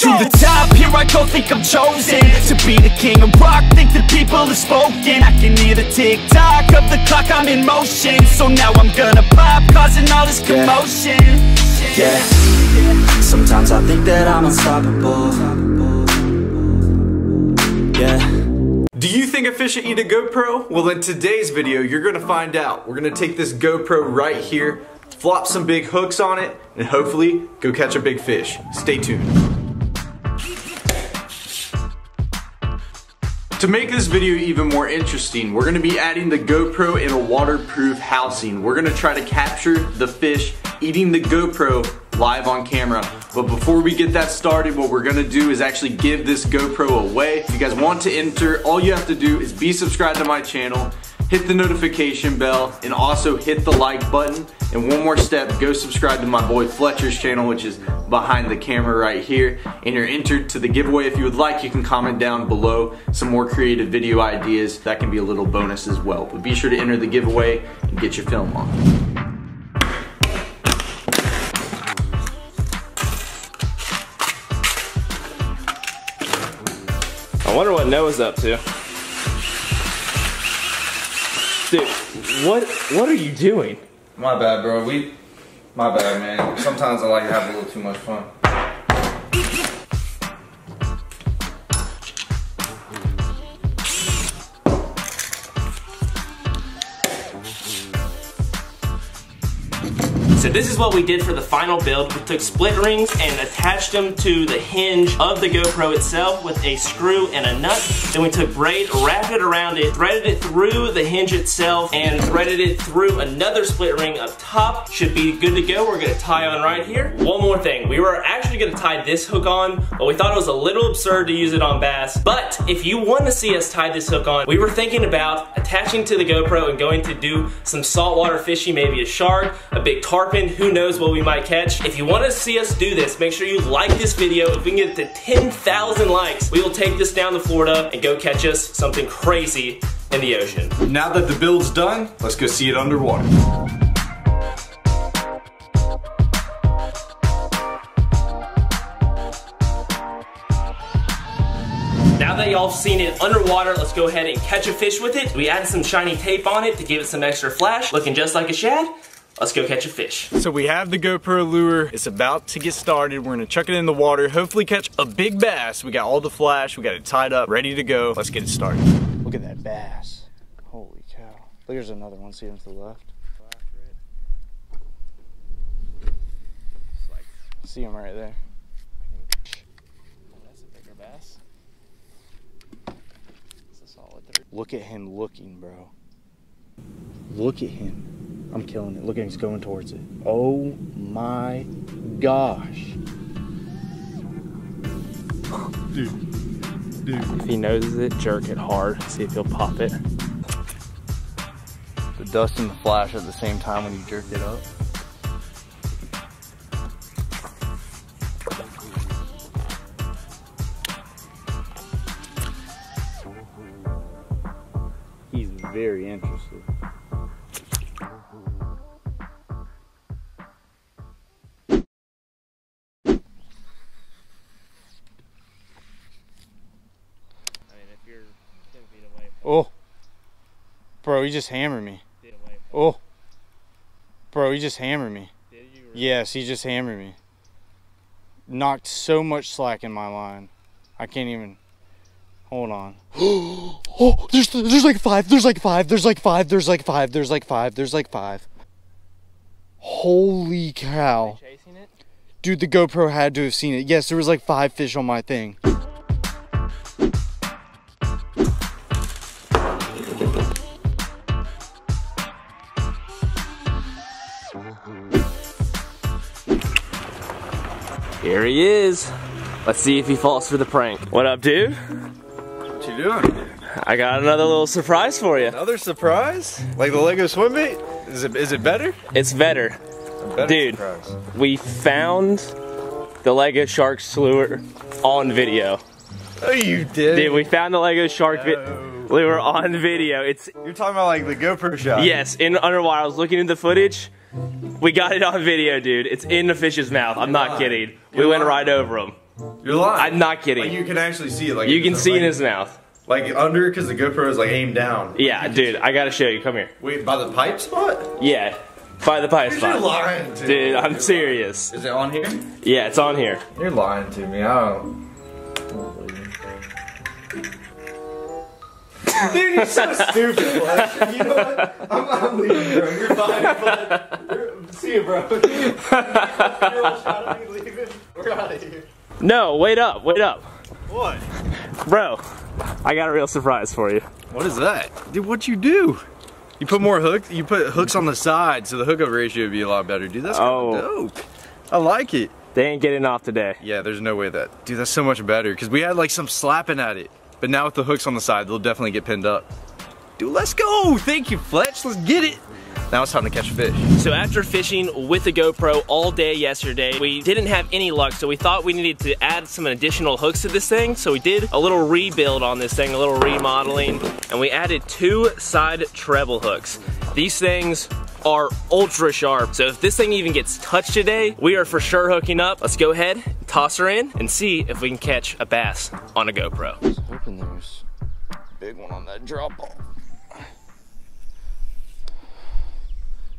to the top, here I go, think I'm chosen to be the king of rock, think the people have spoken. I can hear the tick-tock of the clock, I'm in motion. So now I'm gonna pop, causing all this commotion. Yeah, sometimes I think that I'm unstoppable. Yeah. Do you think a fish should eat a GoPro? Well, in today's video, you're gonna find out. We're gonna take this GoPro right here, flop some big hooks on it, and hopefully go catch a big fish. Stay tuned. To make this video even more interesting, we're gonna be adding the GoPro in a waterproof housing. We're gonna try to capture the fish eating the GoPro live on camera. But before we get that started, what we're gonna do is actually give this GoPro away. If you guys want to enter, all you have to do is be subscribed to my channel, hit the notification bell, and also hit the like button. And one more step, go subscribe to my boy Fletcher's channel, which is behind the camera right here, and you're entered to the giveaway. If you would like, you can comment down below some more creative video ideas. That can be a little bonus as well. But be sure to enter the giveaway and get your film on. I wonder what Noah's up to. Dude, what are you doing? My bad, bro. My bad, man. Sometimes I like to have a little too much fun. So this is what we did for the final build. We took split rings and attached them to the hinge of the GoPro itself with a screw and a nut. Then we took braid, wrapped it around it, threaded it through the hinge itself, and threaded it through another split ring up top. Should be good to go. We're gonna tie on right here. One more thing, we were actually gonna tie this hook on, but we thought it was a little absurd to use it on bass. But if you wanna see us tie this hook on, we were thinking about attaching to the GoPro and going to do some saltwater fishing, maybe a shark, a big tarpon. Who knows what we might catch. If you want to see us do this, make sure you like this video. If we can get to 10,000 likes, we will take this down to Florida and go catch us something crazy in the ocean. Now that the build's done, let's go see it underwater. Now that y'all have seen it underwater, let's go ahead and catch a fish with it. We added some shiny tape on it to give it some extra flash, looking just like a shad. Let's go catch a fish. So we have the GoPro lure. It's about to get started. We're gonna chuck it in the water, hopefully catch a big bass. We got all the flash, we got it tied up, ready to go. Let's get it started. Look at that bass. Holy cow. Look, there's another one. See him to the left? See him right there. That's a bigger bass. That's a solid third. Look at him looking, bro. Look at him. I'm killing it. Look at him, he's going towards it. Oh my gosh. Dude. If he noses it, jerk it hard. See if he'll pop it. The dust and the flash at the same time when you jerked it up. He's very interested. Oh, bro, he just hammered me. Oh, bro, he just hammered me. Did you really? Yes, he just hammered me. Knocked so much slack in my line. I can't even, hold on. Oh, there's like five, there's like five, there's like five, there's like five, there's like five, there's like five. Holy cow. Are you chasing it? Dude, the GoPro had to have seen it. Yes, there was like five fish on my thing. Here he is. Let's see if he falls for the prank. What up, dude? What you doing? I got another little surprise for you. Another surprise? Like the Lego swim bait? Is it better? It's better. A better dude, surprise. We found the Lego shark lure on video. Oh, you did? Dude, we found the Lego shark lure on video. You're talking about like the GoPro shot? Yes, in underwater. I was looking at the footage. We got it on video, dude. It's in the fish's mouth. I'm not kidding. We went right over him. You're lying. I'm not kidding. Like, you can actually see it. Like, you can see in his mouth. Like under, because the GoPro is like aimed down. Yeah, dude, I gotta show you. Come here. Wait, by the pipe spot? Yeah, by the pipe spot. You're lying to me. Dude, I'm serious. Is it on here? Yeah, it's on here. You're lying to me. I don't. Dude, you're so stupid, Fletch. You know what? I'm leaving, bro. You're fine, bud. See you, bro. You're shot at me leaving. We're out of here. No, wait up, wait up. What? Bro, I got a real surprise for you. What is that? Dude, what'd you do? You put more hooks? You put hooks on the side, so the hookup ratio would be a lot better. Dude, that's kind of dope. I like it. They ain't getting off today. Yeah, there's no way that. Dude, that's so much better, because we had like some slapping at it. But now with the hooks on the side, they'll definitely get pinned up. Dude, let's go! Thank you, Fletch, let's get it! Now it's time to catch a fish. So after fishing with the GoPro all day yesterday, we didn't have any luck, so we thought we needed to add some additional hooks to this thing. So we did a little rebuild on this thing, a little remodeling, and we added 2 side treble hooks. These things are ultra sharp, so if this thing even gets touched today, we are for sure hooking up. Let's go ahead, toss her in, and see if we can catch a bass on a GoPro. I was hoping there was a big one on that drop off.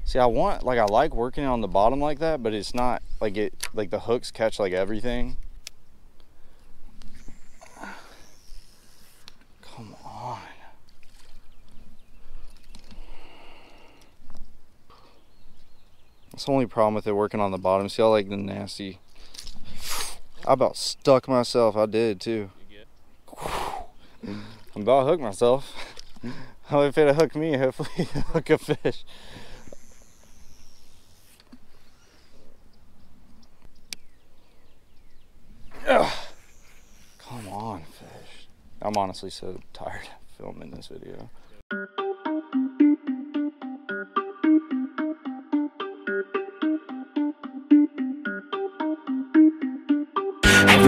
See, I like working on the bottom like that, but it's not like the hooks catch like everything. Come on. That's the only problem with it working on the bottom. See how like the nasty. I about stuck myself. I did too. I'm about to hook myself. If it'll hook me, hopefully it'll hook a fish. Ugh. Come on, fish. I'm honestly so tired of filming this video.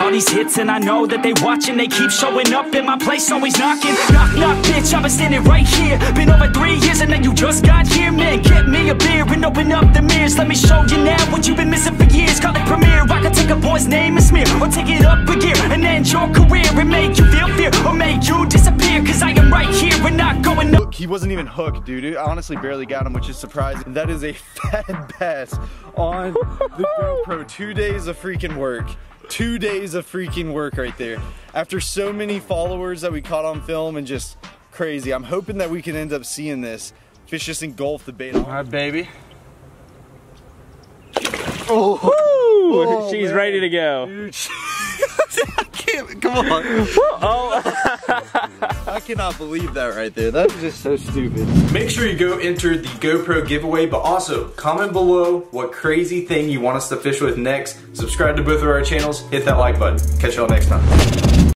all these hits and I know that they watching. They keep showing up in my place, always knocking. Knock, knock, bitch, I've been standing right here. Been over 3 years and then you just got here. Man, get me a beer and open up the mirrors. Let me show you now what you've been missing for years. Call it premiere, I could take a boy's name and smear, or take it up a gear and end your career, and make you feel fear, or make you disappear. Cause I am right here, we're not going up. He wasn't even hooked, dude. I honestly barely got him, which is surprising. That is a fat bass on the GoPro. 2 days of freaking work. 2 days of freaking work right there. After so many followers that we caught on film and just crazy. I'm hoping that we can end up seeing this fish just engulf the bait. All right, baby. Oh, oh she's man. Ready to go. Dude, I can't, come on. Oh. I cannot believe that right there. That was just so stupid. Make sure you go enter the GoPro giveaway, but also comment below what crazy thing you want us to fish with next. Subscribe to both of our channels. Hit that like button. Catch y'all next time.